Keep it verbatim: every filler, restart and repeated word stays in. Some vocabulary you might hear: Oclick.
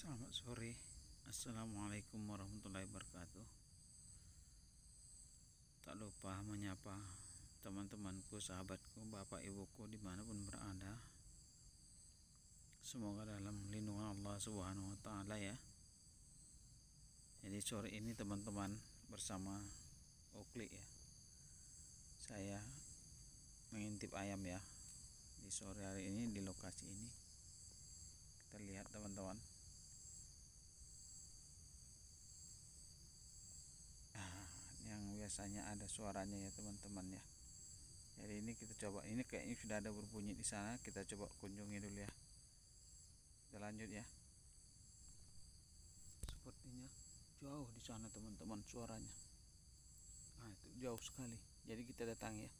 Selamat sore, assalamualaikum warahmatullahi wabarakatuh. Tak lupa menyapa teman-temanku, sahabatku, bapak ibuku dimanapun berada. Semoga dalam lindungan Allah Subhanahu Wa Taala ya. Jadi sore ini teman-teman bersama Oclick ya, saya mengintip ayam ya di sore hari ini di lokasi ini. Kita lihat teman-teman. Yang biasanya ada suaranya ya teman-teman ya. Jadi ini kita coba, ini kayaknya sudah ada berbunyi di sana, kita coba kunjungi dulu ya. Kita lanjut ya. Sepertinya jauh di sana teman-teman suaranya. Nah, itu jauh sekali. Jadi kita datang ya.